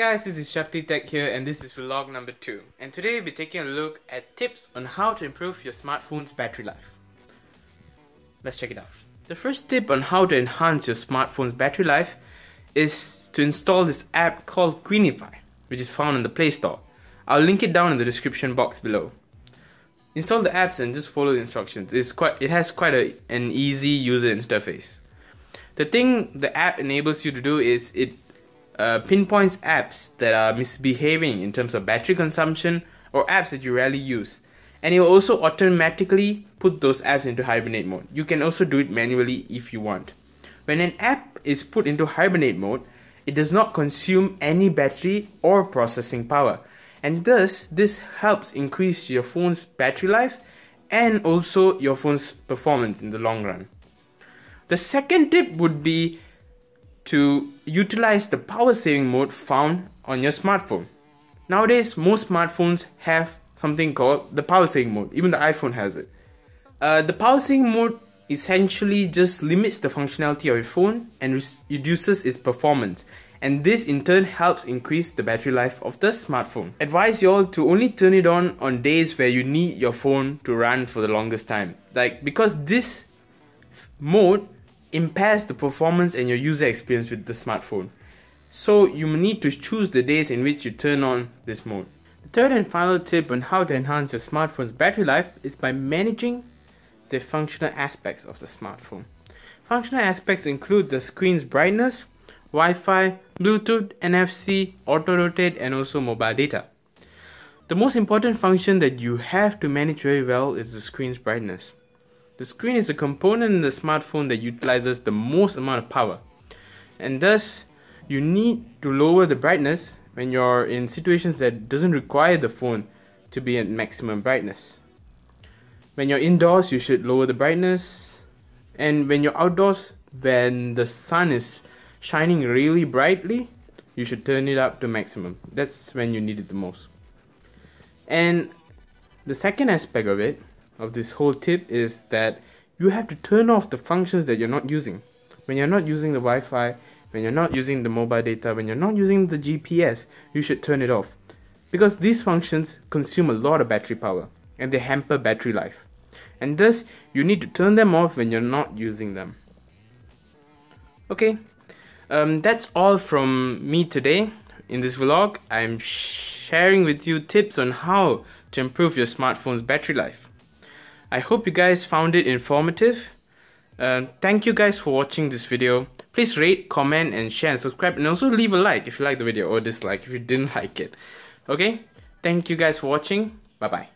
guys, this is Sakthi Tech here and this is vlog number 2, and today we'll be taking a look at tips on how to improve your smartphone's battery life. Let's check it out. The first tip on how to enhance your smartphone's battery life is to install this app called Greenify, which is found in the Play Store. I'll link it down in the description box below. Install the apps and just follow the instructions. It has quite an easy user interface. The thing the app enables you to do is it pinpoints apps that are misbehaving in terms of battery consumption or apps that you rarely use, and it will also automatically put those apps into hibernate mode. You can also do it manually if you want. When an app is put into hibernate mode, it does not consume any battery or processing power, and thus this helps increase your phone's battery life and also your phone's performance in the long run. The second tip would be to utilize the power saving mode found on your smartphone. Nowadays, most smartphones have something called the power saving mode. Even the iPhone has it. The power saving mode essentially just limits the functionality of your phone and reduces its performance, and this in turn helps increase the battery life of the smartphone. Advise you all to only turn it on days where you need your phone to run for the longest time, because this mode impairs the performance and your user experience with the smartphone. So you need to choose the days in which you turn on this mode. The third and final tip on how to enhance your smartphone's battery life is by managing the functional aspects of the smartphone. Functional aspects include the screen's brightness, Wi-Fi, Bluetooth, NFC, auto-rotate, and also mobile data. The most important function that you have to manage very well is the screen's brightness. The screen is a component in the smartphone that utilizes the most amount of power, and thus you need to lower the brightness when you're in situations that doesn't require the phone to be at maximum brightness. When you're indoors, you should lower the brightness, and when you're outdoors, when the sun is shining really brightly, you should turn it up to maximum. That's when you need it the most. And the second aspect of this whole tip is that you have to turn off the functions that you're not using. When you're not using the Wi-Fi, when you're not using the mobile data, when you're not using the GPS, you should turn it off, because these functions consume a lot of battery power and they hamper battery life, and thus you need to turn them off when you're not using them. Okay, that's all from me today. In this vlog, I'm sharing with you tips on how to improve your smartphone's battery life. I hope you guys found it informative. Thank you guys for watching this video. Please rate, comment, and share, and subscribe, and also leave a like if you like the video, or dislike if you didn't like it. Okay, thank you guys for watching. Bye bye.